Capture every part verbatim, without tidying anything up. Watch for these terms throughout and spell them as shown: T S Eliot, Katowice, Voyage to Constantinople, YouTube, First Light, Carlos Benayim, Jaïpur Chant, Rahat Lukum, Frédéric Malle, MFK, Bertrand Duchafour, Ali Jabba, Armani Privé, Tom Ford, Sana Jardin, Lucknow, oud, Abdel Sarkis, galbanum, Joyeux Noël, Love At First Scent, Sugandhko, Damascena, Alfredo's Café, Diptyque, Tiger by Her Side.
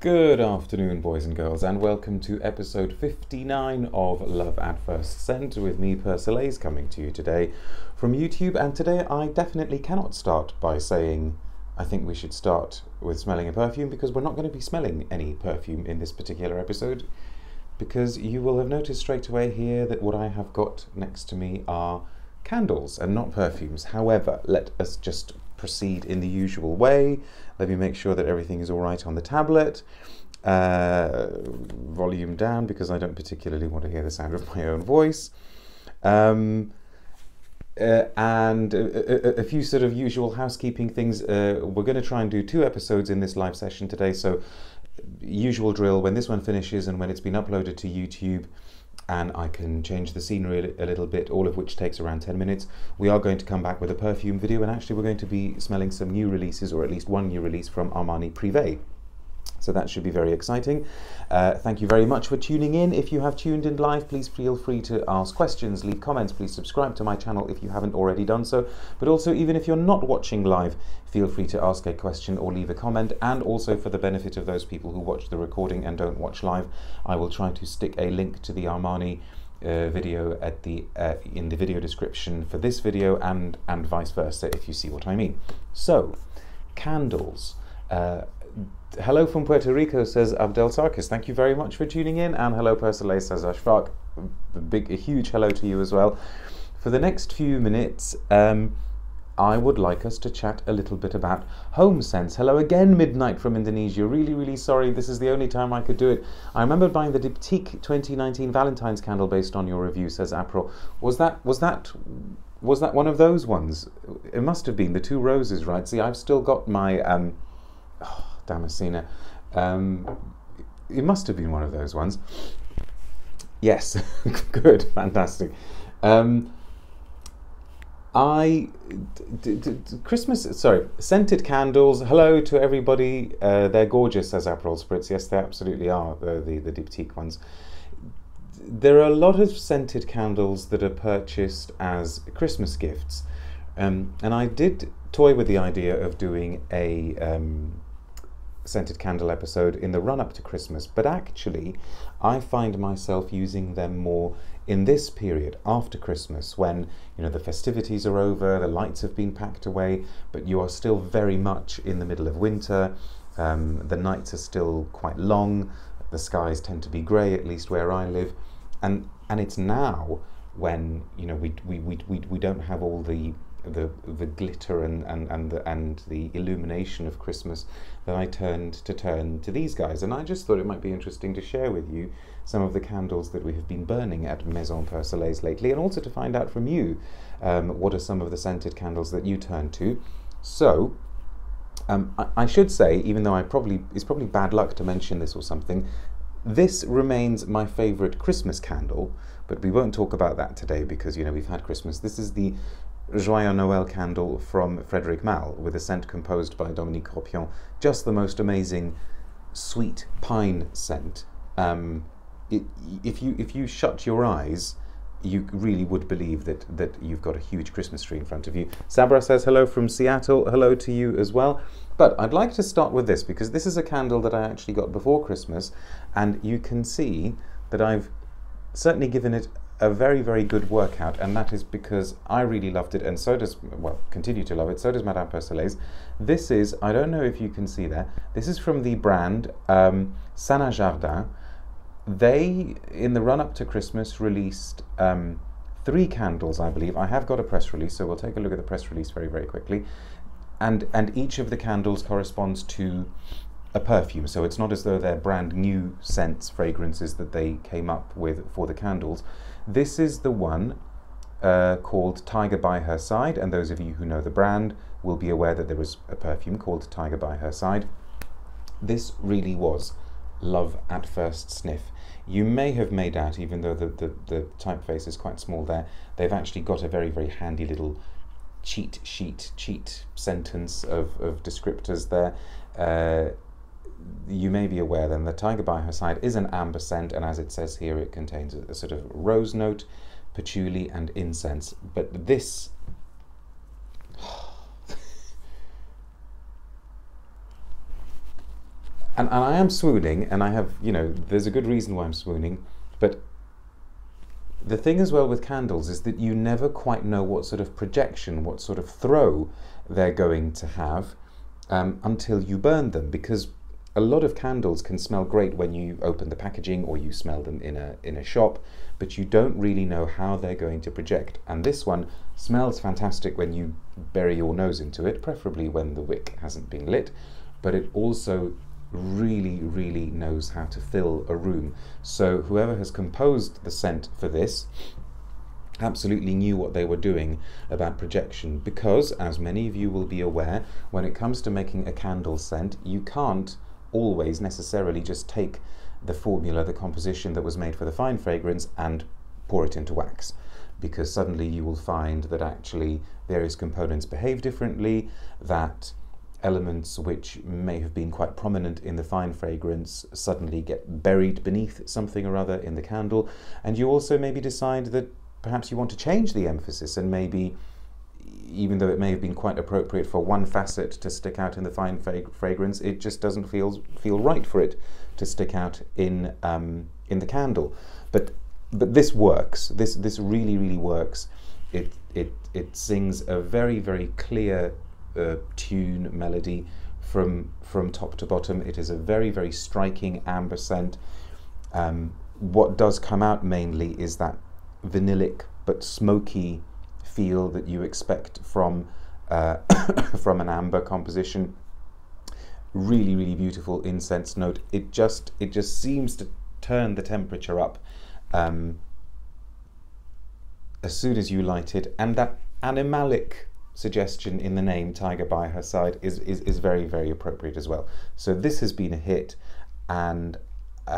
Good afternoon, boys and girls, and welcome to episode fifty-nine of Love At First Scent with me, Persolaise, coming to you today from YouTube. And today I definitely cannot start by saying I think we should start with smelling a perfume, because we're not going to be smelling any perfume in this particular episode, because you will have noticed straight away here that what I have got next to me are candles and not perfumes. However, let us just proceed in the usual way. Let me make sure that everything is all right on the tablet. Uh, volume down, because I don't particularly want to hear the sound of my own voice. Um, uh, and a, a, a few sort of usual housekeeping things. Uh, we're going to try and do two episodes in this live session today. So usual drill, when this one finishes and when it's been uploaded to YouTube, and I can change the scenery a little bit, all of which takes around ten minutes. We are going to come back with a perfume video, and actually we're going to be smelling some new releases, or at least one new release from Armani Privé. So that should be very exciting. Uh, thank you very much for tuning in. If you have tuned in live, please feel free to ask questions, leave comments, please subscribe to my channel if you haven't already done so. But also, even if you're not watching live, feel free to ask a question or leave a comment. And also, for the benefit of those people who watch the recording and don't watch live, I will try to stick a link to the Armani Uh, video at the uh, in the video description for this video, and and vice versa, if you see what I mean. So, candles. Uh, hello from Puerto Rico, says Abdel Sarkis. Thank you very much for tuning in. And hello, Persolaise, says Ashfaq. A big, a huge hello to you as well. For the next few minutes, um, I would like us to chat a little bit about home scents. Hello again, Midnight from Indonesia. Really, really sorry, this is the only time I could do it. I remember buying the Diptyque twenty nineteen Valentine's candle based on your review, says April. Was that, was that, was that one of those ones? It must have been the two roses, right? See, I've still got my, um, oh, Damascena. Um, it must have been one of those ones. Yes, good, fantastic. Um, I, d d d Christmas, sorry, scented candles. Hello to everybody. Uh, they're gorgeous, says Aperol Spritz. Yes, they absolutely are, the, the, the Diptyque ones. There are a lot of scented candles that are purchased as Christmas gifts. Um, and I did toy with the idea of doing a um, scented candle episode in the run-up to Christmas, but actually I find myself using them more in this period after Christmas, when, you know, the festivities are over, the lights have been packed away, but you are still very much in the middle of winter. Um, the nights are still quite long, the skies tend to be grey, at least where I live, and and it's now when, you know, we we we we, we don't have all the the the glitter and and and the, and the illumination of Christmas, that I turned to turn to these guys, and I just thought it might be interesting to share with you some of the candles that we have been burning at Maison Persolaise lately, and also to find out from you um, what are some of the scented candles that you turn to. So um, I, I should say, even though I probably it's probably bad luck to mention this or something, this remains my favourite Christmas candle, but we won't talk about that today, because, you know, we've had Christmas. This is the Joyeux Noël candle from Frédéric Malle, with a scent composed by Dominique Corpion. Just the most amazing sweet pine scent. Um, it, if you if you shut your eyes, you really would believe that that you've got a huge Christmas tree in front of you. Sabra says hello from Seattle. Hello to you as well. But I'd like to start with this, because this is a candle that I actually got before Christmas, and you can see that I've certainly given it a very, very good workout, and that is because I really loved it, and so does, well, continue to love it, so does Madame Persolaise. This is, I don't know if you can see there, this is from the brand um, Sana Jardin. They, in the run-up to Christmas, released um, three candles, I believe. I have got a press release, so we'll take a look at the press release very, very quickly. And, and each of the candles corresponds to a perfume, so it's not as though they're brand new scents, fragrances that they came up with for the candles. This is the one uh, called Tiger by Her Side, and those of you who know the brand will be aware that there was a perfume called Tiger by Her Side. This really was love at first sniff. You may have made out, even though the, the, the typeface is quite small there, they've actually got a very, very handy little cheat sheet, cheat sentence of, of descriptors there. Uh, You may be aware then, the Tiger by Her Side is an amber scent, and as it says here, it contains a, a sort of rose note, patchouli and incense. But this... and, and I am swooning, and I have, you know, there's a good reason why I'm swooning, but the thing as well with candles is that you never quite know what sort of projection, what sort of throw they're going to have um, until you burn them, because a lot of candles can smell great when you open the packaging or you smell them in a, in a shop, but you don't really know how they're going to project. And this one smells fantastic when you bury your nose into it, preferably when the wick hasn't been lit, but it also really, really knows how to fill a room. So whoever has composed the scent for this absolutely knew what they were doing about projection, because, as many of you will be aware, when it comes to making a candle scent, you can't always necessarily just take the formula, the composition that was made for the fine fragrance, and pour it into wax, because suddenly you will find that actually various components behave differently, that elements which may have been quite prominent in the fine fragrance suddenly get buried beneath something or other in the candle. And you also maybe decide that perhaps you want to change the emphasis, and maybe, even though it may have been quite appropriate for one facet to stick out in the fine fragrance, it just doesn't feel feel right for it to stick out in um, in the candle. But but this works. This this really really works. It it it sings a very very clear uh, tune melody from from top to bottom. It is a very very striking amber scent. Um, what does come out mainly is that vanillic but smoky feel that you expect from uh, from an amber composition. Really, really beautiful incense note. It just it just seems to turn the temperature up um, as soon as you light it. And that animalic suggestion in the name Tiger by Her Side is is, is very, very appropriate as well. So this has been a hit, and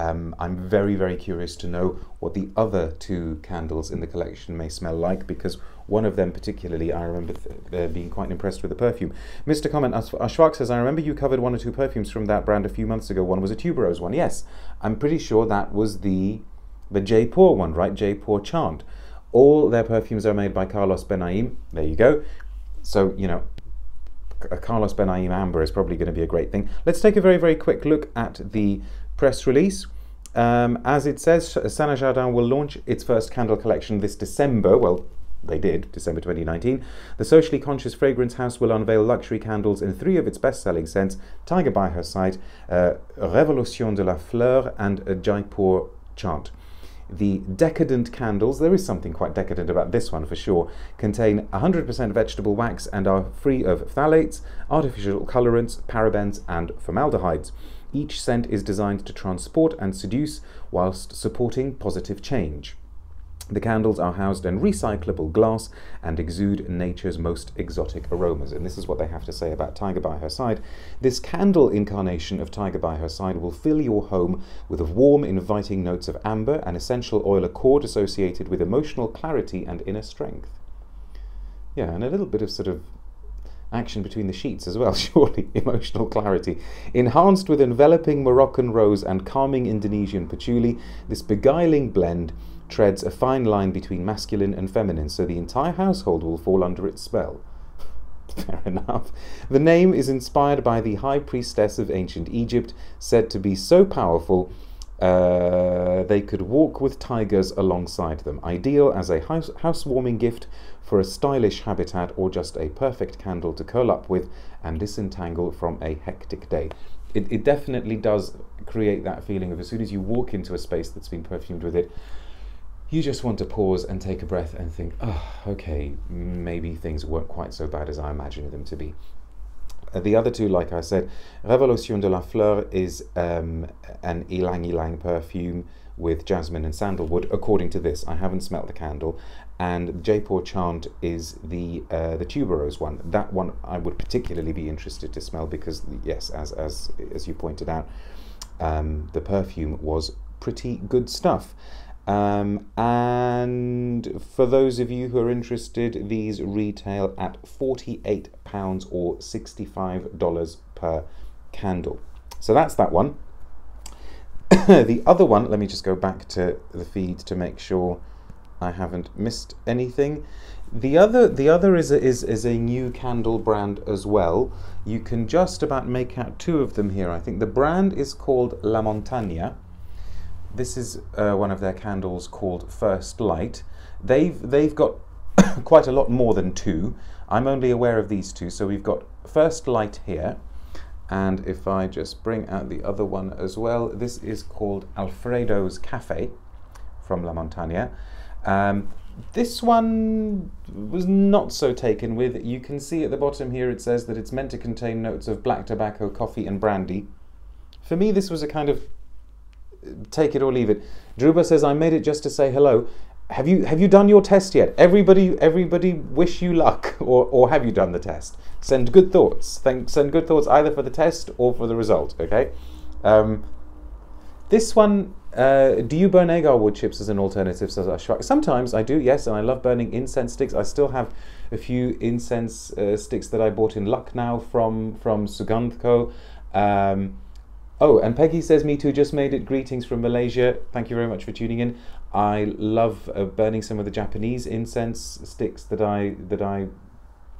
Um, I'm very, very curious to know what the other two candles in the collection may smell like, because one of them particularly, I remember th uh, being quite impressed with the perfume. Mister Comment, Ashwak says, I remember you covered one or two perfumes from that brand a few months ago. One was a tuberose one. Yes, I'm pretty sure that was the, the Jaipur one, right? Jaipur Chant. All their perfumes are made by Carlos Benayim. There you go. So, you know, a Carlos Benayim amber is probably going to be a great thing. Let's take a very, very quick look at the press release. Um, as it says, Sana Jardin will launch its first candle collection this December. Well, they did, December twenty nineteen. The socially conscious fragrance house will unveil luxury candles in three of its best-selling scents: Tiger by Her Side, uh, Révolution de la Fleur, and uh, Jaïpur Chant. The decadent candles, there is something quite decadent about this one for sure, contain one hundred percent vegetable wax and are free of phthalates, artificial colorants, parabens, and formaldehydes. Each scent is designed to transport and seduce whilst supporting positive change. The candles are housed in recyclable glass and exude nature's most exotic aromas. And this is what they have to say about Tiger by Her Side. This candle incarnation of Tiger by Her Side will fill your home with warm, inviting notes of amber, an essential oil accord associated with emotional clarity and inner strength. Yeah, and a little bit of sort of action between the sheets as well, surely. Emotional clarity. Enhanced with enveloping Moroccan rose and calming Indonesian patchouli, this beguiling blend treads a fine line between masculine and feminine, so the entire household will fall under its spell. Fair enough. The name is inspired by the high priestess of ancient Egypt, said to be so powerful Uh, they could walk with tigers alongside them, ideal as a house housewarming gift for a stylish habitat, or just a perfect candle to curl up with and disentangle from a hectic day. It, it definitely does create that feeling of, as soon as you walk into a space that's been perfumed with it, you just want to pause and take a breath and think, oh, okay, maybe things weren't quite so bad as I imagined them to be. The other two, like I said, Révolution de la Fleur is um, an ylang ylang perfume with jasmine and sandalwood, according to this. I haven't smelt the candle. And Jaipur Chant is the uh, the tuberose one. That one I would particularly be interested to smell, because, yes, as as as you pointed out, um, the perfume was pretty good stuff. Um, and for those of you who are interested, these retail at forty-eight pounds or sixty-five dollars per candle. So that's that one. The other one, let me just go back to the feed to make sure I haven't missed anything. The other, the other is a, is, is a new candle brand as well. You can just about make out two of them here. I think the brand is called La Montaña. This is uh, one of their candles called First Light. They've, they've got quite a lot more than two. I'm only aware of these two. So we've got First Light here. And if I just bring out the other one as well, this is called Alfredo's Café from La Montaña. Um, This one was not so taken with. You can see at the bottom here it says that it's meant to contain notes of black tobacco, coffee and brandy. For me this was a kind of take it or leave it. Druba says, I made it just to say hello. Have you have you done your test yet? Everybody everybody wish you luck, or, or have you done the test? Send good thoughts. Thank, send good thoughts either for the test or for the result, okay? Um, this one... Uh, do you burn agar wood chips as an alternative, says Ashfaq? Sometimes I do, yes, and I love burning incense sticks. I still have a few incense uh, sticks that I bought in Lucknow from, from Sugandhko. Um, oh, and Peggy says, me too, just made it. Greetings from Malaysia. Thank you very much for tuning in. I love uh, burning some of the Japanese incense sticks that I, that I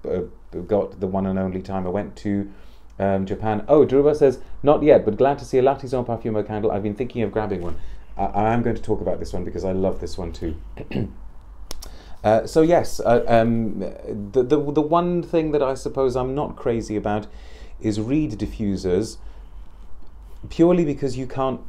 uh, got the one and only time I went to Um, Japan. Oh, Druba says, not yet, but glad to see a L'Artisan Parfumeur candle. I've been thinking of grabbing one. I, I am going to talk about this one because I love this one too. uh, so yes, uh, um, the, the, the one thing that I suppose I'm not crazy about is reed diffusers, purely because you can't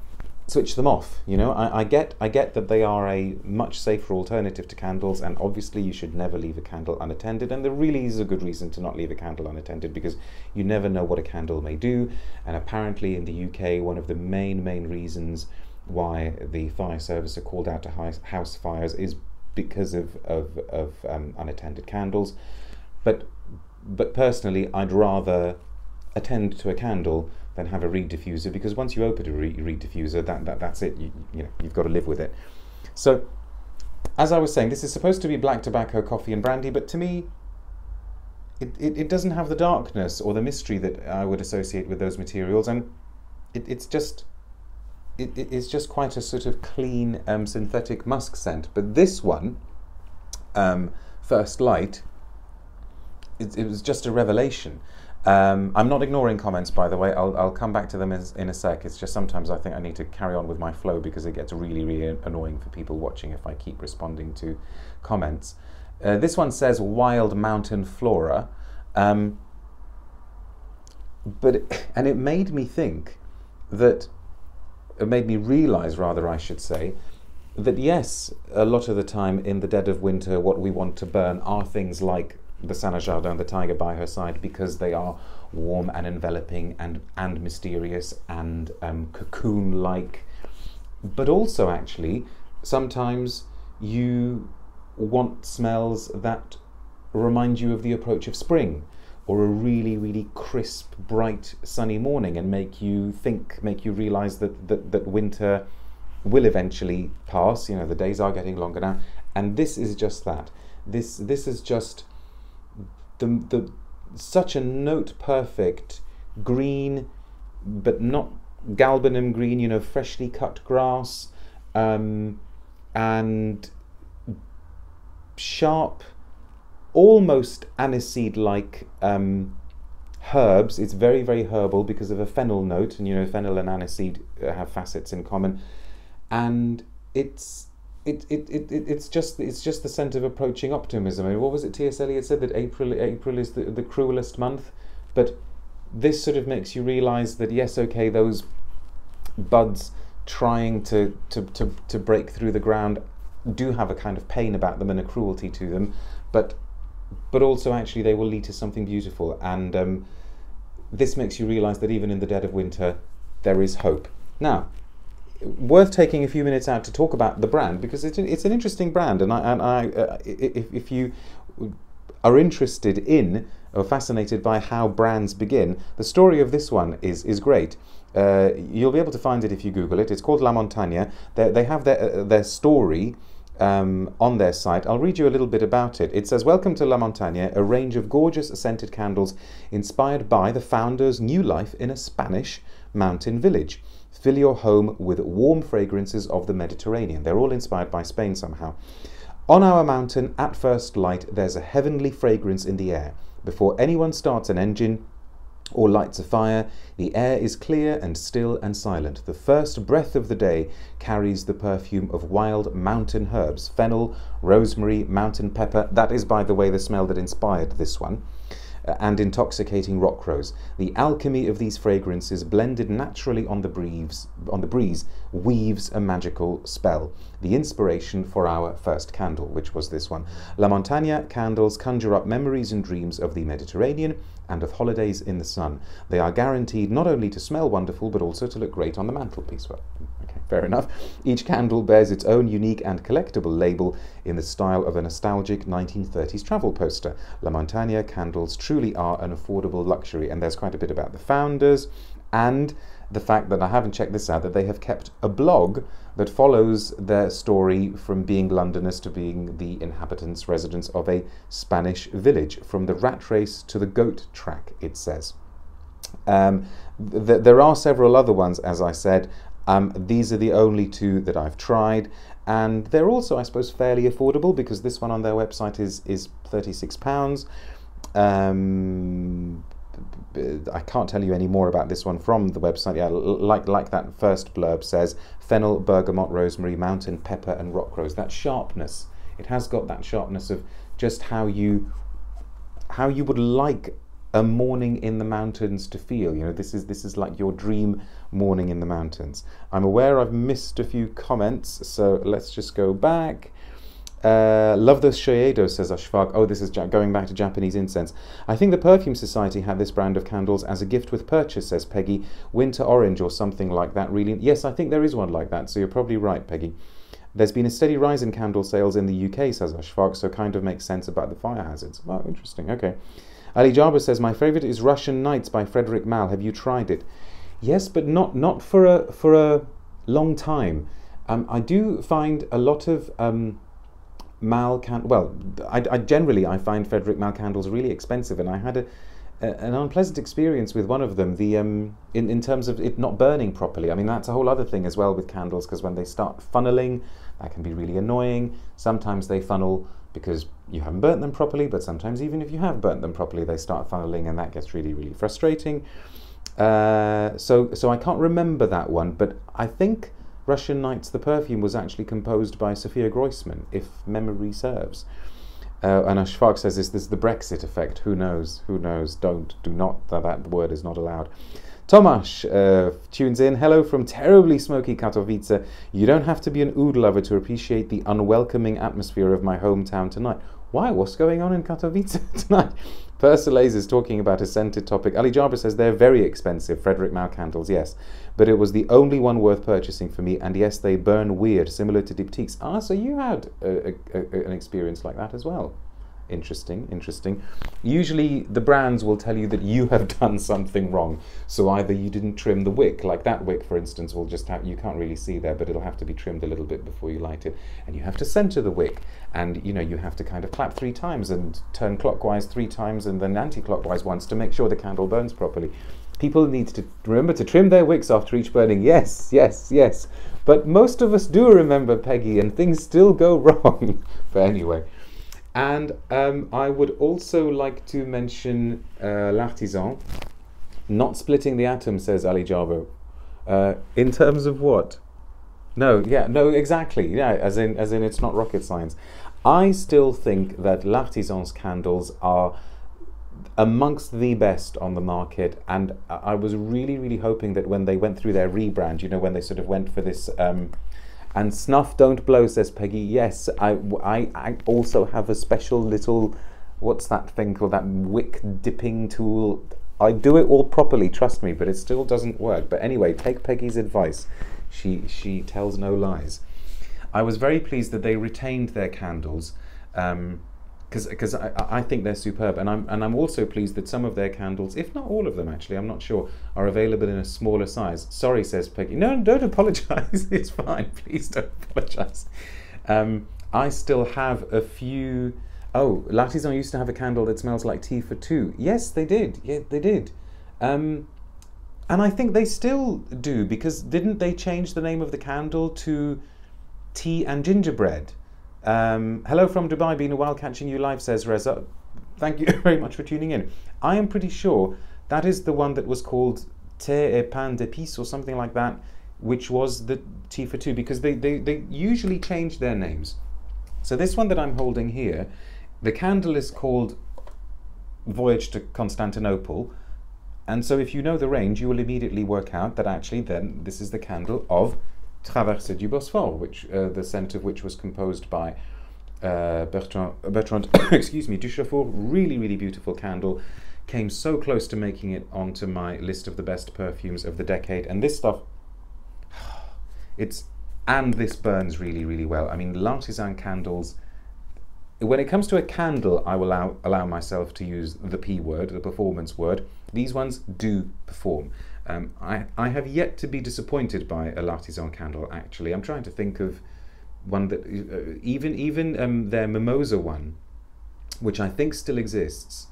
switch them off. You know, I, I get I get that they are a much safer alternative to candles, and obviously you should never leave a candle unattended, and there really is a good reason to not leave a candle unattended, because you never know what a candle may do. And apparently in the U K, one of the main main reasons why the fire service are called out to house fires is because of, of, of um, unattended candles. But, but personally, I'd rather attend to a candle than have a reed diffuser, because once you open a re reed diffuser, that, that, that's it, you, you know, you've got to live with it. So, as I was saying, this is supposed to be black tobacco, coffee and brandy, but to me, it, it, it doesn't have the darkness or the mystery that I would associate with those materials, and it, it's just it, it's just quite a sort of clean um, synthetic musk scent. But this one, um, First Light, it, it was just a revelation. Um, I'm not ignoring comments, by the way. I'll, I'll come back to them in, in a sec. It's just sometimes I think I need to carry on with my flow, because it gets really, really annoying for people watching if I keep responding to comments. Uh, this one says wild mountain flora. Um, but, and it made me think that, it made me realize rather, I should say, that yes, a lot of the time in the dead of winter, what we want to burn are things like the Sana Jardin, the Tiger by Her Side, because they are warm and enveloping and, and mysterious and um, cocoon-like. But also, actually, sometimes you want smells that remind you of the approach of spring, or a really, really crisp, bright, sunny morning, and make you think, make you realise that, that, that winter will eventually pass. You know, the days are getting longer now. And this is just that. This, this is just... The, the, such a note-perfect green, but not galbanum green, you know, freshly cut grass, um, and sharp, almost aniseed-like um, herbs. It's very, very herbal because of a fennel note, and you know, fennel and aniseed have facets in common, and it's... It, it, it, it's just it's just the scent of approaching optimism. I mean, what was it T S Eliot said, that April April is the, the cruelest month? But this sort of makes you realise that yes, okay, those buds trying to, to, to, to break through the ground do have a kind of pain about them and a cruelty to them, but but also actually they will lead to something beautiful. And um, this makes you realise that even in the dead of winter there is hope. Now, worth taking a few minutes out to talk about the brand, because it's an, it's an interesting brand, and I, and I uh, if, if you are interested in or fascinated by how brands begin, the story of this one is is great. Uh, you'll be able to find it if you Google it. It's called La Montaña. They, they have their uh, their story um, on their site. I'll read you a little bit about it. It says, "Welcome to La Montaña, a range of gorgeous scented candles inspired by the founder's new life in a Spanish mountain village. Fill your home with warm fragrances of the Mediterranean." They're all inspired by Spain somehow. On our mountain, at first light, there's a heavenly fragrance in the air. Before anyone starts an engine or lights a fire, the air is clear and still and silent. The first breath of the day carries the perfume of wild mountain herbs, fennel, rosemary, mountain pepper. That is, by the way, the smell that inspired this one. And intoxicating rock rose. The alchemy of these fragrances, blended naturally on the breeze, on the breeze, weaves a magical spell. The inspiration for our first candle, which was this one. La Montaña candles conjure up memories and dreams of the Mediterranean and of holidays in the sun. They are guaranteed not only to smell wonderful, but also to look great on the mantelpiece. Well, okay, fair enough. Each candle bears its own unique and collectible label in the style of a nostalgic nineteen thirties travel poster. La Montaña candles truly are an affordable luxury, and there's quite a bit about the founders and the fact that, I haven't checked this out, that they have kept a blog that follows their story from being Londoners to being the inhabitants, residents of a Spanish village, from the rat race to the goat track, it says. Um, th there are several other ones, as I said. Um, these are the only two that I've tried, and they're also, I suppose, fairly affordable, because this one on their website is, is thirty-six pounds. Um, I can't tell you any more about this one from the website. Yeah, like like that first blurb says, fennel, bergamot, rosemary, mountain pepper and rock rose. That sharpness, it has got that sharpness of just how you how you would like a morning in the mountains to feel. You know, this is this is like your dream morning in the mountains. I'm aware I've missed a few comments, so let's just go back. Uh, love the Shoeido, says Ashfaq. Oh, this is ja going back to Japanese incense. I think the Perfume Society had this brand of candles as a gift with purchase, says Peggy. Winter orange or something like that, really. Yes, I think there is one like that, so you're probably right, Peggy. There's been a steady rise in candle sales in the U K, says Ashfaq, so kind of makes sense about the fire hazards. Oh, interesting, okay. Ali Jabba says, my favourite is Russian Nights by Frédéric Malle. Have you tried it? Yes, but not, not for, a, for a long time. Um, I do find a lot of... Um, Malle candles, well, I, I generally I find Frédéric Malle candles really expensive, and I had a, a, an unpleasant experience with one of them, the um, in, in terms of it not burning properly. I mean, that's a whole other thing as well with candles, because when they start funneling, that can be really annoying. Sometimes they funnel because you haven't burnt them properly, but sometimes even if you have burnt them properly, they start funneling, and that gets really, really frustrating. Uh, so, so I can't remember that one, but I think Russian Nights, the perfume, was actually composed by Sophia Groisman, if memory serves. Uh, and Ashfaq says this, this is the Brexit effect. Who knows? Who knows? Don't, do not, that, that word is not allowed. Tomasz uh, tunes in. Hello from terribly smoky Katowice. You don't have to be an oud lover to appreciate the unwelcoming atmosphere of my hometown tonight. Why? What's going on in Katowice tonight? Persolaise is talking about a scented topic. Ali Jabba says they're very expensive, Frédéric Malle candles, yes. But it was the only one worth purchasing for me, and yes, they burn weird, similar to Diptyques. Ah, so you had a, a, a, an experience like that as well. Interesting, interesting. Usually the brands will tell you that you have done something wrong. So either you didn't trim the wick, like that wick, for instance, will just have, you can't really see there, but it'll have to be trimmed a little bit before you light it. And you have to center the wick. And, you know, you have to kind of clap three times and turn clockwise three times and then anti-clockwise once to make sure the candle burns properly. People need to remember to trim their wicks after each burning. Yes, yes, yes. But most of us do remember, Peggy, and things still go wrong. But anyway. And um, I would also like to mention uh, L'Artisan. Not splitting the atom, says Ali Jabo. Uh, in terms of what? No, yeah, no, exactly. Yeah, as in, as in it's not rocket science. I still think that L'Artisan's candles are amongst the best on the market, and I was really, really hoping that when they went through their rebrand, you know, when they sort of went for this... Um, and snuff don't blow, says Peggy. Yes, I, I, I also have a special little, what's that thing called, that wick dipping tool. I do it all properly, trust me, but it still doesn't work. But anyway, take Peggy's advice. She, she tells no lies. I was very pleased that they retained their candles, um, because I, I think they're superb, and I'm, and I'm also pleased that some of their candles, if not all of them actually, I'm not sure, are available in a smaller size. Sorry, says Peggy. No, don't apologise, it's fine, please don't apologise. Um, I still have a few... Oh, L'Artisan used to have a candle that smells like tea for two. Yes, they did, yeah, they did. Um, and I think they still do, because didn't they change the name of the candle to Tea and Gingerbread? Um, hello from Dubai, been a while catching you live, says Reza. Thank you very much for tuning in. I am pretty sure that is the one that was called Thé et Pain d'Épices or something like that, which was the tea for two, because they, they, they usually change their names. So this one that I'm holding here, the candle is called Voyage to Constantinople, and so if you know the range, you will immediately work out that actually then this is the candle of Traverse du Bosphore, which uh, the scent of which was composed by uh, Bertrand, Bertrand excuse me, Duchafour. Really, really beautiful candle. Came so close to making it onto my list of the best perfumes of the decade. And this stuff, it's, and this burns really, really well. I mean, L'Artisan candles, when it comes to a candle, I will allow, allow myself to use the P word, the performance word. These ones do perform. Um, I, I have yet to be disappointed by a L'Artisan candle, actually. I'm trying to think of one that, uh, even, even um, their Mimosa one, which I think still exists.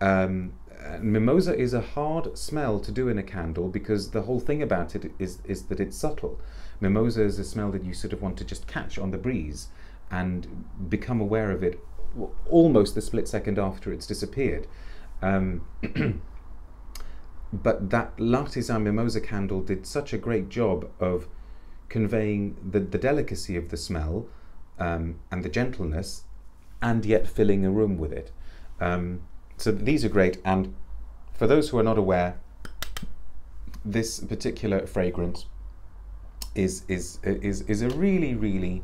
Um, mimosa is a hard smell to do in a candle because the whole thing about it is, is that it's subtle. Mimosa is a smell that you sort of want to just catch on the breeze and become aware of it almost the split second after it's disappeared. Um, but that L'Artisan Mimosa candle did such a great job of conveying the, the delicacy of the smell um, and the gentleness, and yet filling a room with it. Um, so these are great, and for those who are not aware, this particular fragrance is, is, is, is a really, really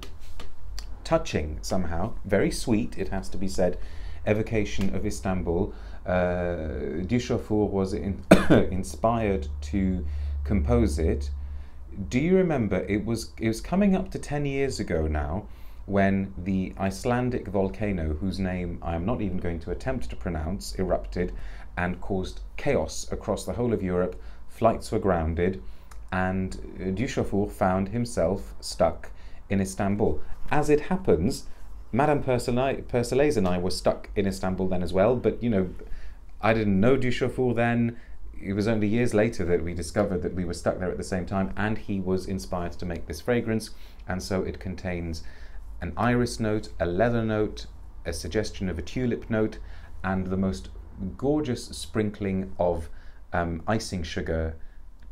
touching, somehow, very sweet, it has to be said, evocation of Istanbul. Uh, Duchafour was in inspired to compose it. Do you remember, it was, it was coming up to ten years ago now, when the Icelandic volcano, whose name I am not even going to attempt to pronounce, erupted and caused chaos across the whole of Europe. Flights were grounded, and Duchafour found himself stuck in Istanbul. As it happens, Madame Persolaise and I were stuck in Istanbul then as well, but you know, I didn't know Duchafour then. It was only years later that we discovered that we were stuck there at the same time, and he was inspired to make this fragrance, and so it contains an iris note, a leather note, a suggestion of a tulip note, and the most gorgeous sprinkling of um, icing sugar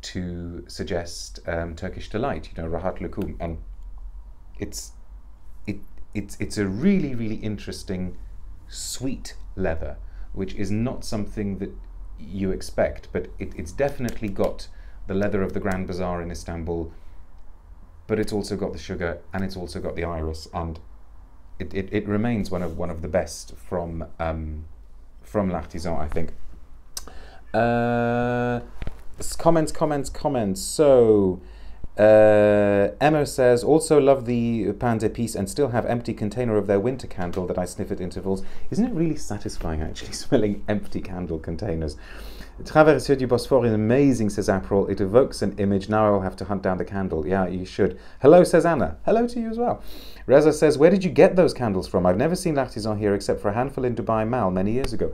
to suggest um, Turkish delight, you know, Rahat Lukum. And it's, it, it's, it's a really, really interesting sweet leather, which is not something that you expect, but it, it's definitely got the leather of the Grand Bazaar in Istanbul, but it's also got the sugar, and it's also got the iris, and it, it, it remains one of one of the best from um, from L'Artisan, I think. Uh, comments, comments, comments. So uh, Emma says, also love the Pain d'Épices and still have empty container of their winter candle that I sniff at intervals. Isn't it really satisfying actually smelling empty candle containers? Traverse du Bosphore is amazing, says April. It evokes an image. Now I will have to hunt down the candle. Yeah, you should. Hello, says Anna. Hello to you as well. Reza says, where did you get those candles from? I've never seen L'Artisan here except for a handful in Dubai Mall many years ago.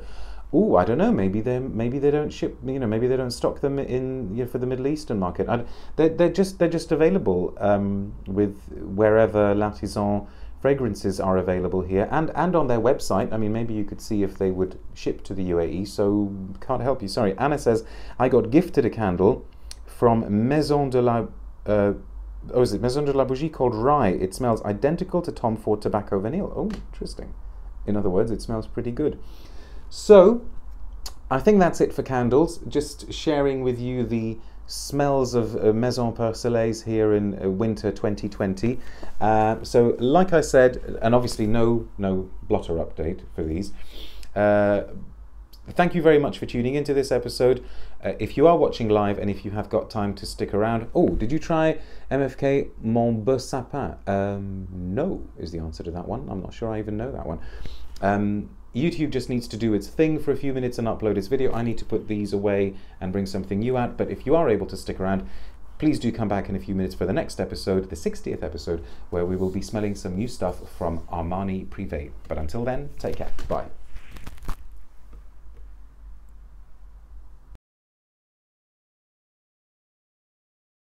Ooh, I don't know. Maybe they maybe they don't ship. You know, maybe they don't stock them in, you know, for the Middle Eastern market. I, they're they're just they're just available um, with wherever L'Artisan fragrances are available here, and and on their website. I mean, maybe you could see if they would ship to the U A E, so can't help you, sorry. Anna says, I got gifted a candle from Maison de la uh, oh is it Maison de la Bougie called Rye. It smells identical to Tom Ford Tobacco Vanille. Oh, interesting. In other words, it smells pretty good. So I think that's it for candles, just sharing with you the smells of uh, Maison Persolaise here in uh, winter twenty twenty. Uh, so like I said, and obviously no no blotter update for these. Uh, thank you very much for tuning into this episode. Uh, if you are watching live and if you have got time to stick around, oh, did you try M F K Mon Beau Sapin? Um, no is the answer to that one. I'm not sure I even know that one. Um, YouTube just needs to do its thing for a few minutes and upload its video. I need to put these away and bring something new out, but if you are able to stick around, please do come back in a few minutes for the next episode, the sixtieth episode, where we will be smelling some new stuff from Armani Privé. But until then, take care. Bye.